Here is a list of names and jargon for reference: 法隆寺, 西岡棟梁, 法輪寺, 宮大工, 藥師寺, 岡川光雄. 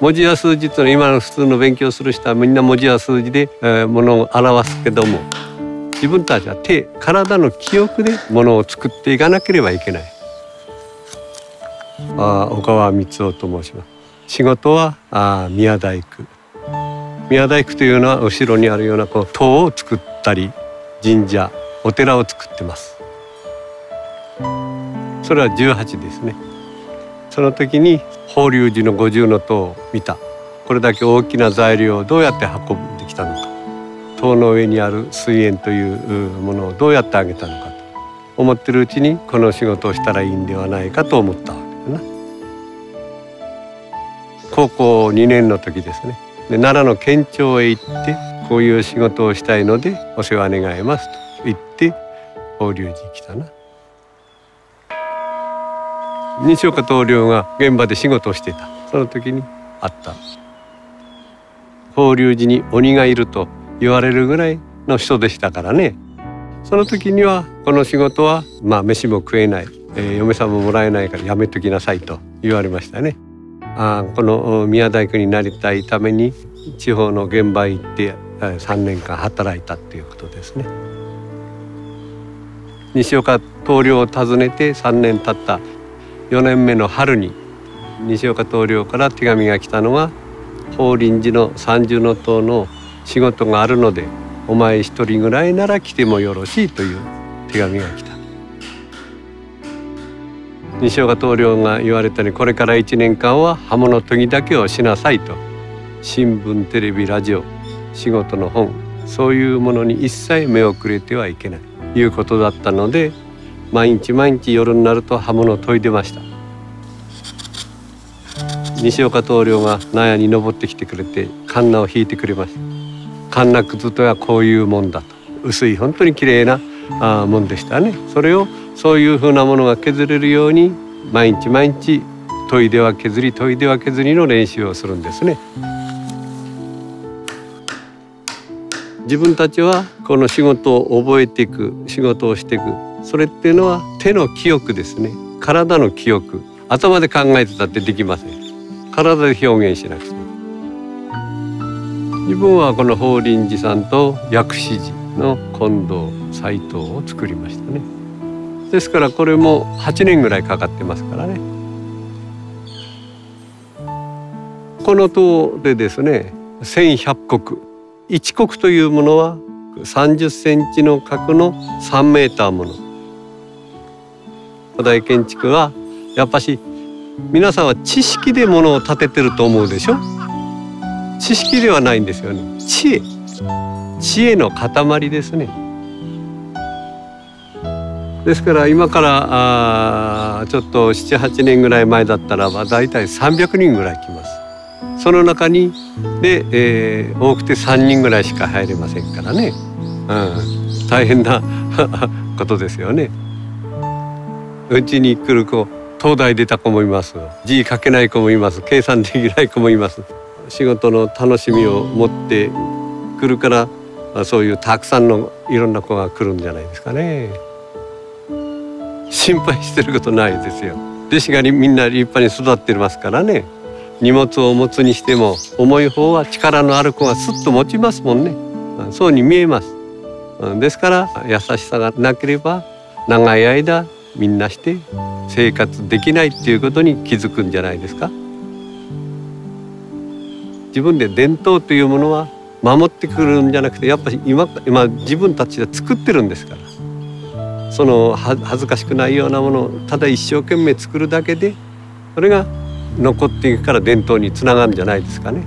文字や数字というのは今の普通の勉強する人はみんな文字や数字でものを表すけども、自分たちは手、体の記憶でものを作っていかなければいけない。岡川光雄と申します。仕事は宮大工。宮大工というのは後ろにあるようなこう塔を作ったり神社、お寺を作ってます。それは18ですね。その時に法隆寺の五重の塔を見た。これだけ大きな材料をどうやって運んできたのか、塔の上にある水煙というものをどうやってあげたのかと思ってるうちに、この仕事をしたらいいんではないかと思ったわけだな。高校2年の時ですね。で、奈良の県庁へ行って、こういう仕事をしたいのでお世話願いますと言って法隆寺に来たな。西岡棟梁が現場で仕事をしていた、その時に会った。法隆寺に鬼がいると言われるぐらいの人でしたからね。その時にはこの仕事はまあ飯も食えない、嫁さんももらえないからやめときなさいと言われましたね。この宮大工になりたいために地方の現場へ行って3年間働いたっていうことですね。西岡棟梁を訪ねて3年経った4年目の春に、西岡棟梁から手紙が来たのは、法輪寺の三重の塔の仕事があるのでお前一人ぐらいなら来てもよろしいという手紙が来た。西岡棟梁が言われたように、これから1年間は刃物研ぎだけをしなさいと、新聞、テレビ、ラジオ、仕事の本、そういうものに一切目をくれてはいけないということだったので、毎日毎日夜になると刃物を研いでました。西岡棟梁が納屋に登ってきてくれてカンナを引いてくれました。カンナ屑とはこういうもんだと、薄い本当に綺麗なもんでしたね。それをそういうふうなものが削れるように毎日毎日研いでは削り研いでは削りの練習をするんですね。自分たちはこの仕事を覚えていく、仕事をしていく、それっていうのは手の記憶ですね。体の記憶、頭で考えてたってできません。体で表現しなくても。自分はこの法輪寺さんと薬師寺の近藤斎藤を作りましたね。ですからこれも8年ぐらいかかってますからね。この塔でですね、1100石、一石というものは30センチの角の3メーターもの。古代建築はやっぱし皆さんは知識でものを建ててると思うでしょ。知識ではないんですよね。知恵の塊ですね。ですから今からちょっと7、8年ぐらい前だったらばだいたい300人ぐらい来ます。その中にで、多くて3人ぐらいしか入れませんからね、大変なことですよね。うちに来る子、東大出た子もいます。字書けない子もいます。計算できない子もいます。仕事の楽しみを持って来るから、そういうたくさんのいろんな子が来るんじゃないですかね。心配してることないですよ。弟子がみんな立派に育ってますからね。荷物を持つにしても重い方は力のある子がすっと持ちますもんね。そうに見えます。ですから優しさがなければ長い間みんなして生活できないっていうことに気づくんじゃないですか。自分で伝統というものは守ってくるんじゃなくて、やっぱり今自分たちで作ってるんですから、その恥ずかしくないようなものをただ一生懸命作るだけで、それが残っていくから伝統につながるんじゃないですかね。